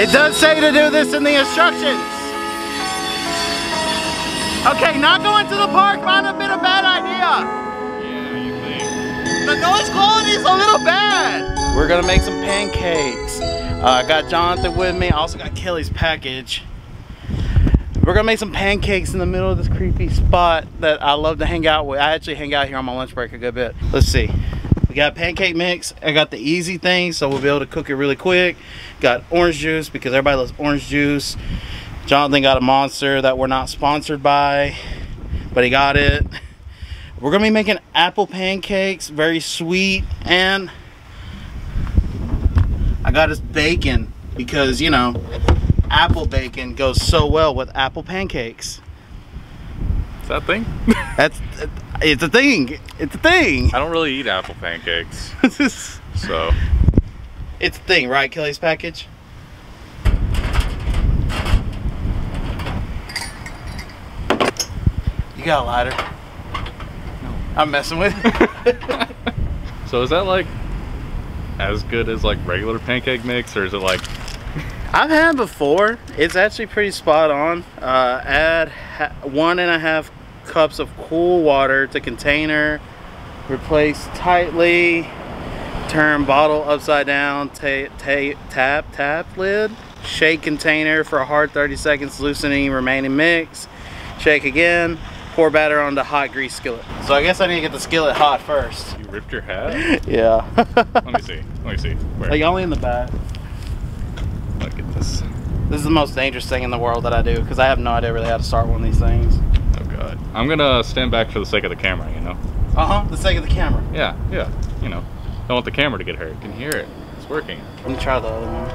It does say to do this in the instructions. Okay, not going to the park might have been a bad idea. Yeah, you think? The noise quality is a little bad. We're gonna make some pancakes. I got Jonathan with me. I also got Kelly's package. We're gonna make some pancakes in the middle of this creepy spot that I love to hang out with. I actually hang out here on my lunch break a good bit. Let's see. We got pancake mix. I got the easy thing, so we'll be able to cook it really quick. Got orange juice because everybody loves orange juice. Jonathan got a Monster that we're not sponsored by, but he got it. We're gonna be making apple pancakes, very sweet, and I got us bacon because, you know, apple bacon goes so well with apple pancakes. Is that a thing? It's a thing. It's a thing. I don't really eat apple pancakes. So. It's a thing, right, Kelly's package? You got a lighter? No. I'm messing with it. So is that like as good as like regular pancake mix, or is it like? I've had before. It's actually pretty spot on. Add 1.5 cups of cool water to container, replace tightly, turn bottle upside down, tap lid, shake container for a hard 30 seconds, loosening remaining mix, shake again, pour batter onto hot grease skillet. So I guess I need to get the skillet hot first. Ripped your hat? Yeah. Let me see. Where? Like only in the back. Look at this. This is the most dangerous thing in the world that I do because I have no idea really how to start one of these things. Oh god. I'm gonna stand back for the sake of the camera, you know? Uh-huh, the sake of the camera. Yeah, yeah. You know. Don't want the camera to get hurt. You can hear it. It's working. Let me try the other one.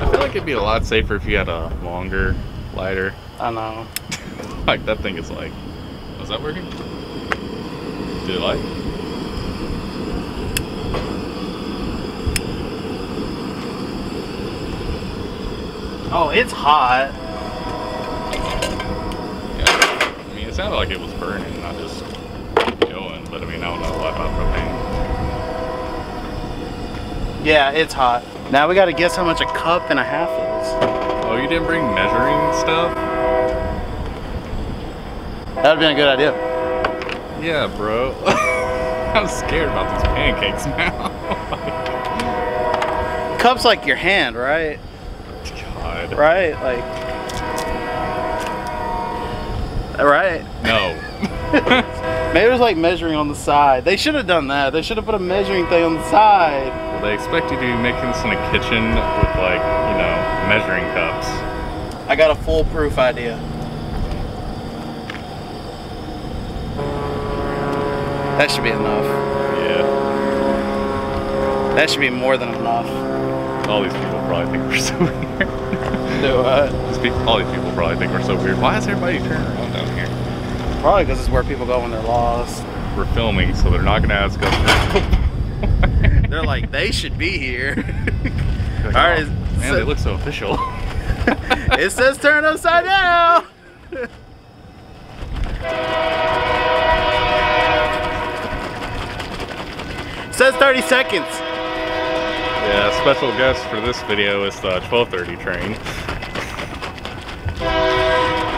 I feel like it'd be a lot safer if you had a longer lighter. I know. Like that thing is like... Is that working? Did it light? Oh, it's hot. Yeah, I mean, it sounded like it was burning, not just going, but I mean, I don't know a lot about propane. Yeah, it's hot. Now we gotta guess how much 1.5 cups is. Oh, you didn't bring measuring stuff? That would've been a good idea. Yeah, bro. I'm scared about these pancakes now. Cup's like your hand, right? God. Right? Like... Right? No. Maybe it was like measuring on the side. They should have done that. They should have put a measuring thing on the side. Well, they expect you to be making this in a kitchen with like, you know, measuring cups. I got a foolproof idea. That should be enough. Yeah. That should be more than enough. All these people probably think we're so weird. Do what? All these people probably think we're so weird. Why is everybody turning around down here? Probably because it's where people go when they're lost. We're filming, so they're not going to ask us. They're like, they should be here. Like, all right, oh, man, so, they look so official. It says turn upside down. It says 30 seconds. Yeah, special guest for this video is the 12:30 train.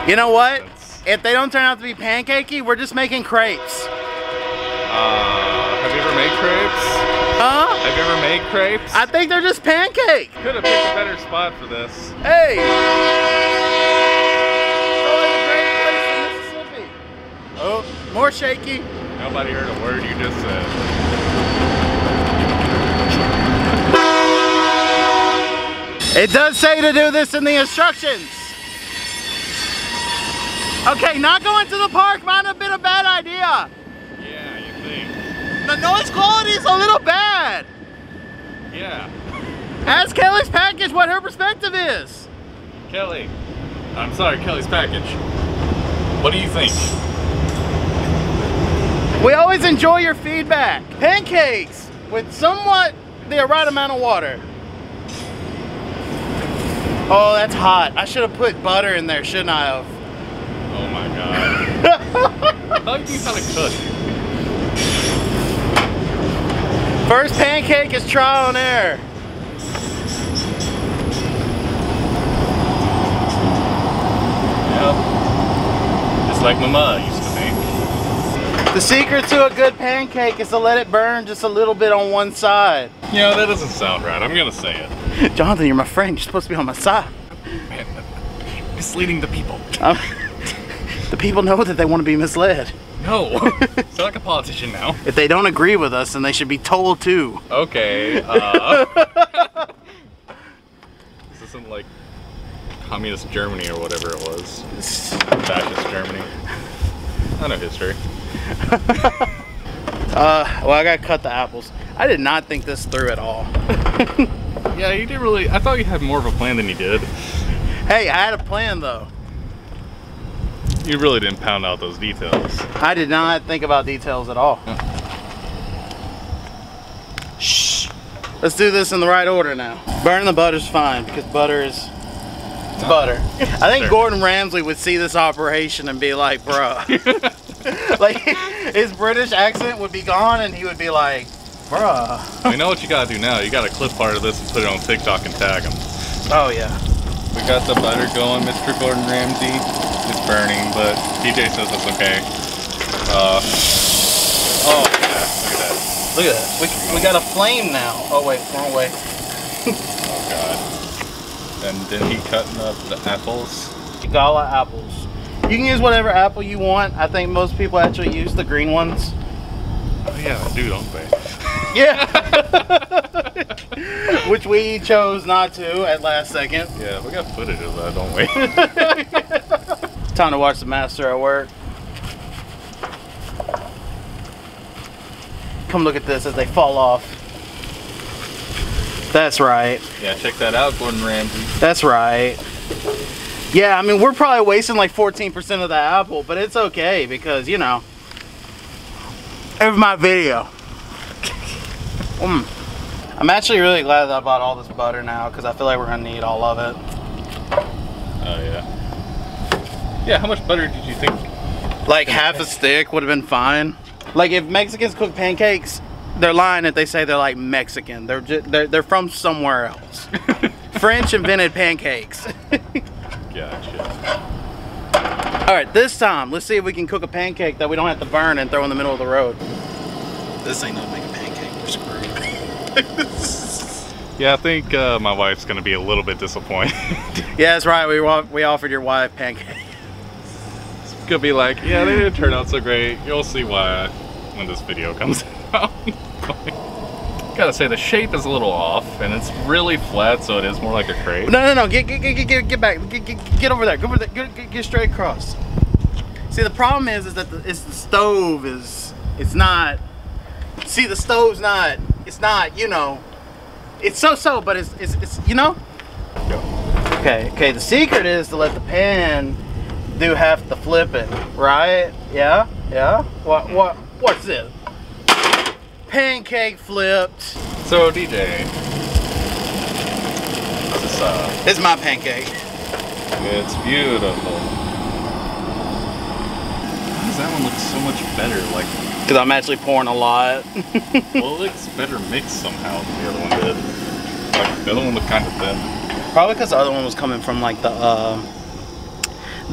You know what? That's... If they don't turn out to be pancakey, we're just making crepes. Have you ever made crepes? Huh? Have you ever made crepes? I think they're just pancakes. Could have picked a better spot for this. Hey! Oh, it's a great place in Mississippi. Oh, more shaky. Nobody heard a word you just said. It does say to do this in the instructions. Okay, not going to the park might have been a bad idea. Yeah, you think? The noise quality is a little bad. Yeah. Ask Kelly's package what her perspective is. Kelly, I'm sorry, Kelly's package. What do you think? We always enjoy your feedback. Pancakes with somewhat the right amount of water. Oh, that's hot. I should have put butter in there, shouldn't I have? Oh my god. I thought you knew how to cook. First pancake is trial and error. just like my mom used to make. The secret to a good pancake is to let it burn just a little bit on one side. You know, that doesn't sound right. I'm gonna say it. Jonathan, you're my friend. You're supposed to be on my side. Man, misleading the people. The people know that they want to be misled. No, it's like a politician now. If they don't agree with us, then they should be told to. Okay, this isn't like communist Germany or whatever it was. Fascist Germany. I know history. Well, I gotta cut the apples. I did not think this through at all. Yeah, you did really, I thought you had more of a plan than you did. Hey, I had a plan though. You really didn't pound out those details. I did not think about details at all. Yeah. Shh. Let's do this in the right order now. Burning the butter's fine because butter is butter. I think Gordon Ramsay would see this operation and be like, bruh. Like, his British accent would be gone and he would be like, bruh. We know what you gotta do now. You gotta clip part of this and put it on TikTok and tag him. Oh yeah. We got the butter going, Mr. Gordon Ramsay. It's burning, but DJ says it's okay. Oh, yeah, look at that. Look at that. We got a flame now. Oh, wait, wrong way. Oh, God. And then he cutting up the apples. Gala apples. You can use whatever apple you want. I think most people actually use the green ones. Oh, yeah, I do, don't they? Yeah. Which we chose not to at last second. Yeah, we got footage of that, don't we? Time to watch the master at work. Come look at this as they fall off. That's right. Yeah, check that out, Gordon Ramsay. That's right. Yeah, I mean, we're probably wasting like 14% of the apple, but it's okay because, you know, it's my video. I'm actually really glad that I bought all this butter now because I feel like we're going to need all of it. Oh, yeah. Yeah, how much butter did you think? Like half a stick would have been fine. Like if Mexicans cook pancakes, they're lying if they say they're like Mexican. They're just, they're from somewhere else. French invented pancakes. Gotcha. All right, this time, let's see if we can cook a pancake that we don't have to burn and throw in the middle of the road. This ain't no make a pancake, we're screwed. Yeah, I think my wife's gonna be a little bit disappointed. Yeah, that's right, we offered your wife pancakes. Could be like, yeah, they didn't turn out so great. You'll see why when this video comes out. Gotta say the shape is a little off, and it's really flat, so it is more like a crate. No, no, no! Get back! Get over there! Go over there! Get straight across. See, the problem is that the stove is not. See, the stove's not. It's not. You know, it's so, but it's you know. Okay, okay. The secret is to let the pan do half the flipping, right? Yeah, yeah. What's this? Pancake flipped. So DJ, this is it's my pancake. It's beautiful. Why does that one look so much better? Like, because I'm actually pouring a lot. Well, it looks better mixed somehow than the other one did. Like the other one looked kind of thin. Probably because the other one was coming from like the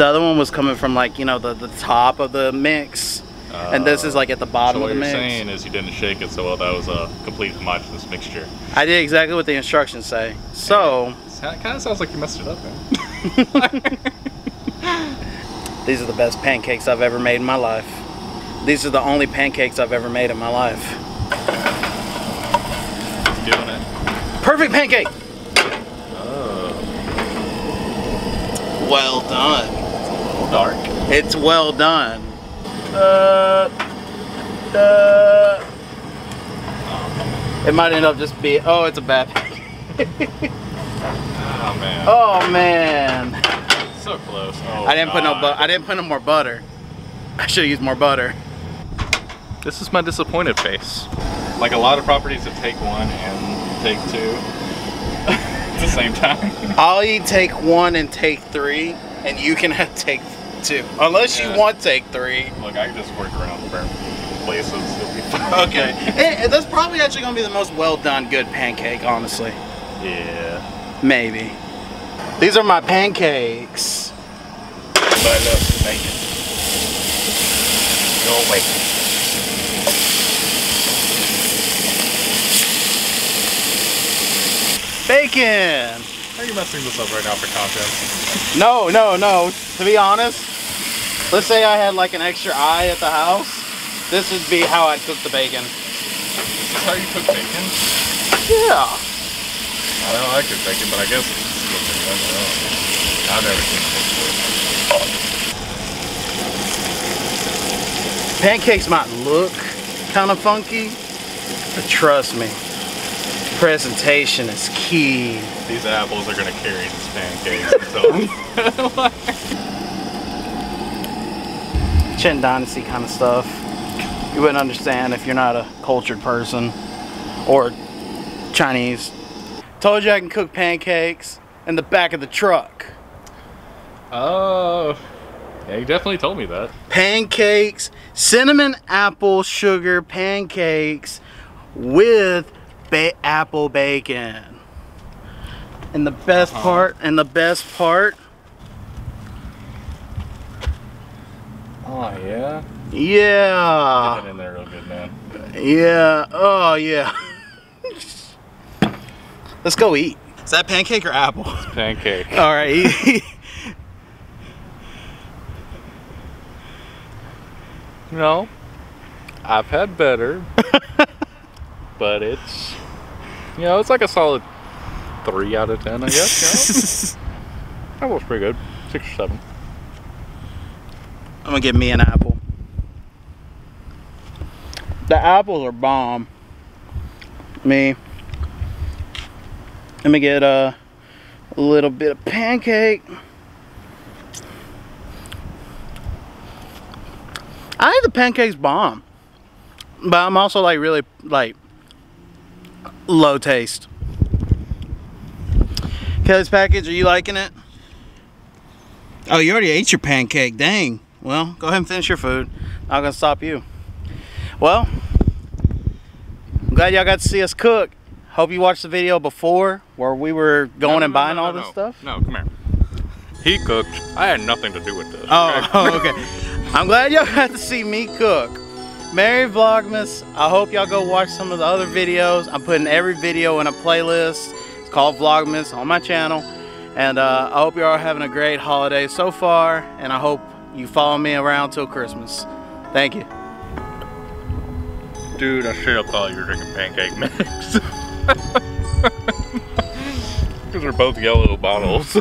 other one was coming from like, you know, the top of the mix, and this is like at the bottom of the mix. So what you're saying is you didn't shake it so well. That was a complete homogeneous mixture. I did exactly what the instructions say. So yeah, it kind of sounds like you messed it up, man. These are the best pancakes I've ever made in my life. These are the only pancakes I've ever made in my life. It's doing it. Perfect pancake. Oh. Well done. Dark. It's well done. It might end up just being, oh, it's a bad pancake. Oh man. Oh man. So close. Oh, I didn't put no but I didn't put no more butter. I should have used more butter. This is my disappointed face. Like a lot of properties that take one and take two at the same time. I'll eat take one and take three, and you can have take three. Two. Unless you want take three. Look, I can just work around the burn places. Okay. And that's probably actually going to be the most well done good pancake, honestly. Yeah. Maybe. These are my pancakes. But I love bacon. go away. Bacon! Are you messing this up right now for content? No, no, no. To be honest, let's say I had like an extra eye at the house. This would be how I'd cook the bacon. This is how you cook bacon? Yeah. I don't like it bacon, but I guess it's just cooking. I don't know. I've never seen it before. Pancakes might look kind of funky, but trust me, presentation is key. These apples are gonna carry these pancakes. Qin Dynasty kind of stuff. You wouldn't understand if you're not a cultured person or Chinese. Told you I can cook pancakes in the back of the truck. Oh, yeah, you definitely told me that. Pancakes, cinnamon apple sugar pancakes with apple bacon. And the best part, oh yeah? Yeah. Get that in there real good, man. Yeah, oh yeah. Let's go eat. Is that pancake or apple? It's pancake. All right, eat. No, I've had better. But it's, you know, it's like a solid 3 out of 10, I guess. You know? That was pretty good. 6 or 7. I'm gonna give me an apple. The apples are bomb. Let me get a little bit of pancake. I think the pancakes bomb, but I'm also like really like low taste. Kelly's package, are you liking it? Oh, you already ate your pancake, dang. Well, go ahead and finish your food. Not gonna stop you. Well, I'm glad y'all got to see us cook. Hope you watched the video before where we were going and buying all this stuff. No, come here. He cooked. I had nothing to do with this. Oh, okay. I'm glad y'all got to see me cook. Merry Vlogmas. I hope y'all go watch some of the other videos. I'm putting every video in a playlist. It's called Vlogmas on my channel. And I hope y'all are having a great holiday so far. And I hope you follow me around till Christmas. Thank you. Dude, I should have called you drinking pancake mix. Because they're both yellow bottles.